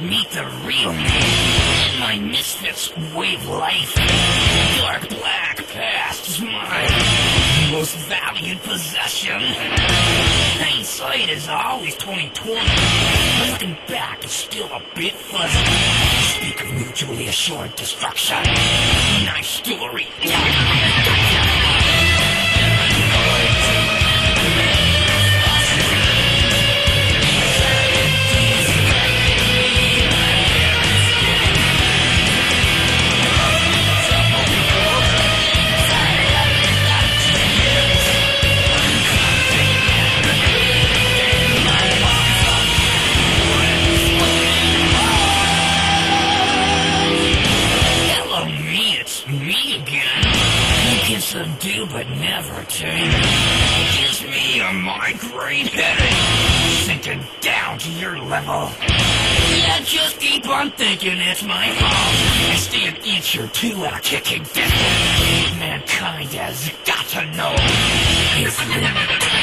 Meet the real me, my misfits wave life. Dark black past is my most valued possession. Hindsight is always 20/20. Looking back is still a bit fuzzy. Speak of mutually assured destruction. Nice story. Do but never change. Gives me a migraine headache, sinking down to your level. Yeah, just keep on thinking it's my fault. I stay an inch or two out of kicking death. Mankind has got to know.